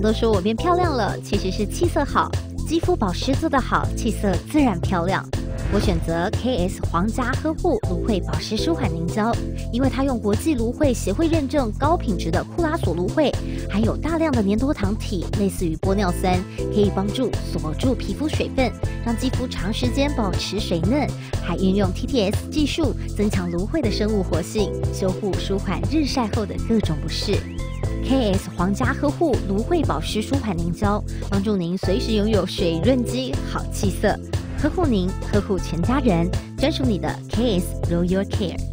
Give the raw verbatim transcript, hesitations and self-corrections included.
家都说我变漂亮了，其实是气色好，肌肤保湿做得好，气色自然漂亮。我选择 K S 皇家呵护芦荟保湿舒缓凝胶，因为它用国际芦荟协会认证高品质的库拉索芦荟，含有大量的粘多糖体，类似于玻尿酸，可以帮助锁住皮肤水分，让肌肤长时间保持水嫩。还运用 T T S 技术，增强芦荟的生物活性，修护舒缓日晒后的各种不适。 K S 皇家呵护芦荟保湿舒缓凝胶，帮助您随时拥有水润肌、好气色，呵护您，呵护全家人，专属你的 K S Royal Care。